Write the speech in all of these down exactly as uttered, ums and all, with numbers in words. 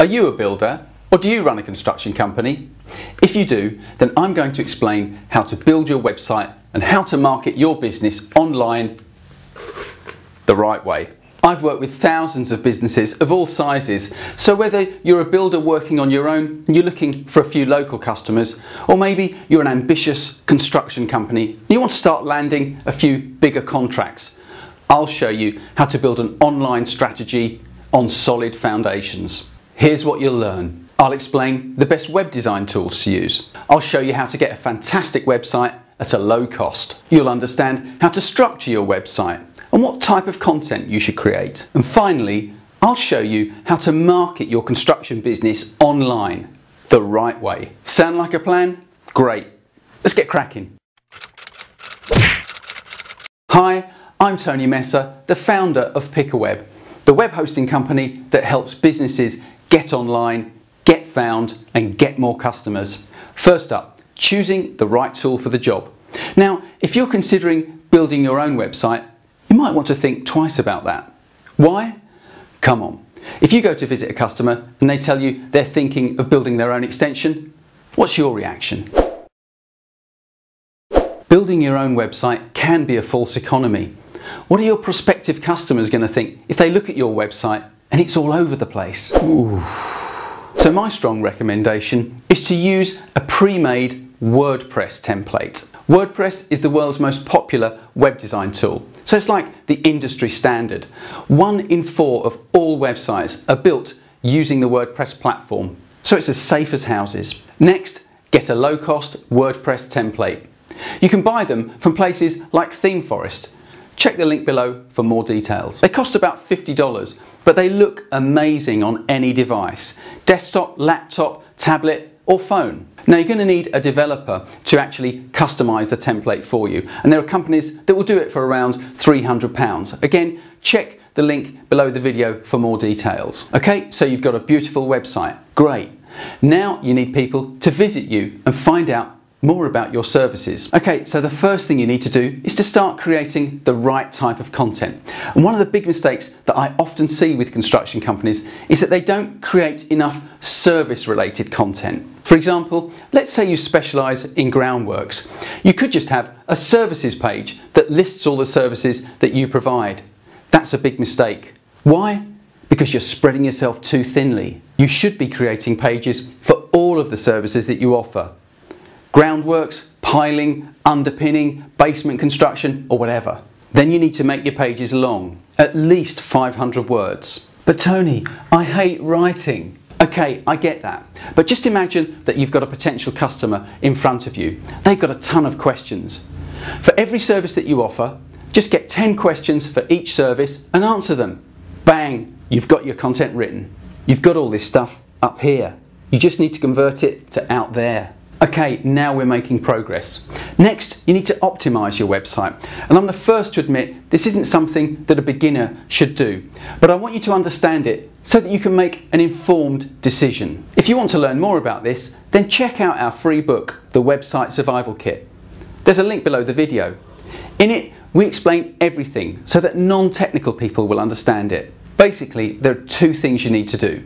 Are you a builder, or do you run a construction company? If you do, then I'm going to explain how to build your website and how to market your business online the right way. I've worked with thousands of businesses of all sizes, so whether you're a builder working on your own and you're looking for a few local customers, or maybe you're an ambitious construction company and you want to start landing a few bigger contracts, I'll show you how to build an online strategy on solid foundations. Here's what you'll learn. I'll explain the best web design tools to use. I'll show you how to get a fantastic website at a low cost. You'll understand how to structure your website and what type of content you should create. And finally, I'll show you how to market your construction business online the right way. Sound like a plan? Great. Let's get cracking. Hi, I'm Tony Messer, the founder of Pickaweb, the web hosting company that helps businesses get online, get found, and get more customers. First up, choosing the right tool for the job. Now, if you're considering building your own website, you might want to think twice about that. Why? Come on. If you go to visit a customer and they tell you they're thinking of building their own extension, what's your reaction? Building your own website can be a false economy. What are your prospective customers going to think if they look at your website and it's all over the place? Ooh. So my strong recommendation is to use a pre-made WordPress template. WordPress is the world's most popular web design tool, so it's like the industry standard. One in four of all websites are built using the WordPress platform, so it's as safe as houses. Next, get a low-cost WordPress template. You can buy them from places like ThemeForest. Check the link below for more details. They cost about fifty dollars, but they look amazing on any device: desktop, laptop, tablet, or phone. Now you're going to need a developer to actually customize the template for you, and there are companies that will do it for around three hundred pounds. Again, check the link below the video for more details. Okay, so you've got a beautiful website. Great. Now you need people to visit you and find out more about your services. Okay, so the first thing you need to do is to start creating the right type of content. And one of the big mistakes that I often see with construction companies is that they don't create enough service-related content. For example, let's say you specialise in groundworks. You could just have a services page that lists all the services that you provide. That's a big mistake. Why? Because you're spreading yourself too thinly. You should be creating pages for all of the services that you offer. Groundworks, piling, underpinning, basement construction, or whatever. Then you need to make your pages long, at least five hundred words. But Tony, I hate writing. Okay, I get that. But just imagine that you've got a potential customer in front of you. They've got a ton of questions. For every service that you offer, just get ten questions for each service and answer them. Bang, you've got your content written. You've got all this stuff up here. You just need to convert it to out there. Okay, now we're making progress. Next, you need to optimize your website. And I'm the first to admit this isn't something that a beginner should do, but I want you to understand it so that you can make an informed decision. If you want to learn more about this, then check out our free book, The Website Survival Kit. There's a link below the video. In it, we explain everything so that non-technical people will understand it. Basically, there are two things you need to do: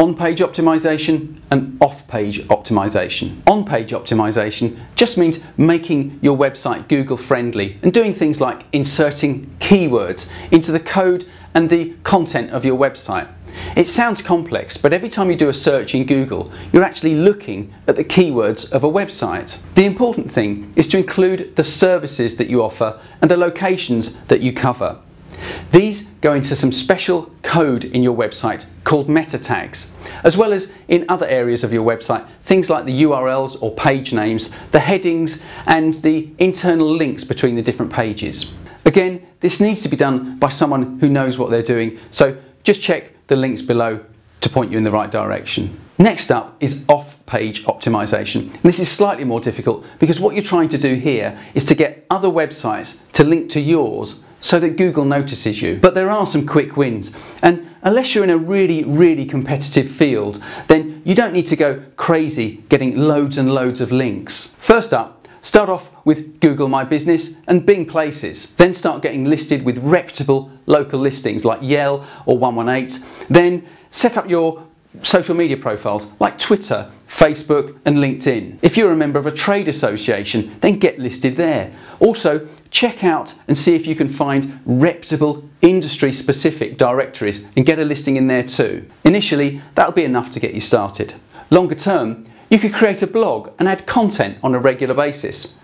on-page optimization and off-page optimization. On-page optimization just means making your website Google friendly and doing things like inserting keywords into the code and the content of your website. It sounds complex, but every time you do a search in Google, you're actually looking at the keywords of a website. The important thing is to include the services that you offer and the locations that you cover. These go into some special code in your website called meta tags, as well as in other areas of your website, things like the U R Ls or page names, the headings, and the internal links between the different pages. Again, this needs to be done by someone who knows what they're doing, so just check the links below to point you in the right direction. Next up is off-page optimization. And this is slightly more difficult because what you're trying to do here is to get other websites to link to yours so that Google notices you. But there are some quick wins, and unless you're in a really, really competitive field, then you don't need to go crazy getting loads and loads of links. First up, start off with Google My Business and Bing Places. Then start getting listed with reputable local listings like Yelp or one one eight. Then set up your social media profiles like Twitter, Facebook and LinkedIn. If you're a member of a trade association, then get listed there. Also, check out and see if you can find reputable industry-specific directories and get a listing in there too. Initially, that'll be enough to get you started. Longer term, you could create a blog and add content on a regular basis.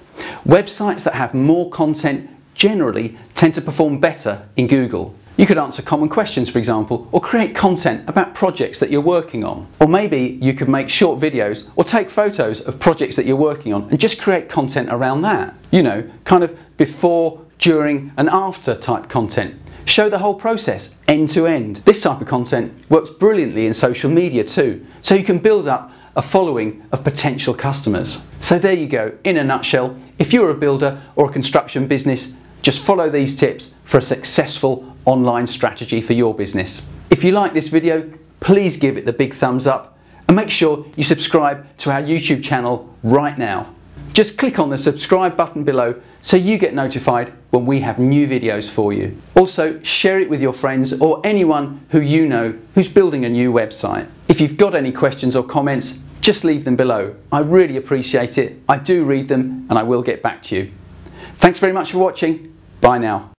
Websites that have more content generally tend to perform better in Google. You could answer common questions, for example, or create content about projects that you're working on. Or maybe you could make short videos or take photos of projects that you're working on and just create content around that. You know, kind of before, during and after type content. Show the whole process end to end. This type of content works brilliantly in social media too, so you can build up a following of potential customers. So there you go, in a nutshell, if you're a builder or a construction business, just follow these tips for a successful online strategy for your business. If you like this video, please give it the big thumbs up and make sure you subscribe to our YouTube channel right now. Just click on the subscribe button below so you get notified when we have new videos for you. Also, share it with your friends or anyone who you know who's building a new website. If you've got any questions or comments, just leave them below. I really appreciate it. I do read them and I will get back to you. Thanks very much for watching. Bye now.